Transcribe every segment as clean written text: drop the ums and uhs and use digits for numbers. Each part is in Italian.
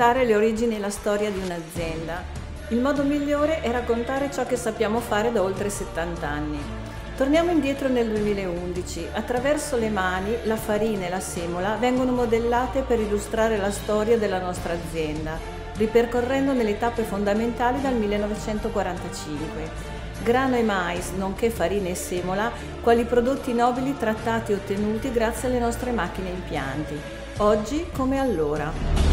raccontare le origini e la storia di un'azienda. Il modo migliore è raccontare ciò che sappiamo fare da oltre 70 anni. Torniamo indietro nel 2011. Attraverso le mani, la farina e la semola vengono modellate per illustrare la storia della nostra azienda, ripercorrendone le tappe fondamentali dal 1945. Grano e mais, nonché farina e semola, quali prodotti nobili trattati e ottenuti grazie alle nostre macchine e impianti, oggi come allora.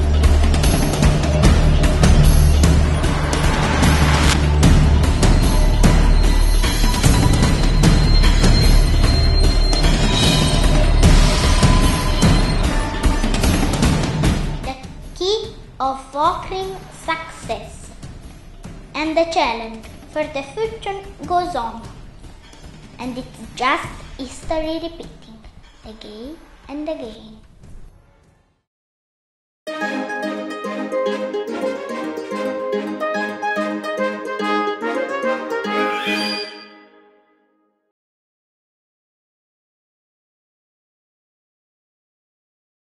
The key of Walking success and the challenge. For the future goes on, and it's just history repeating again and again.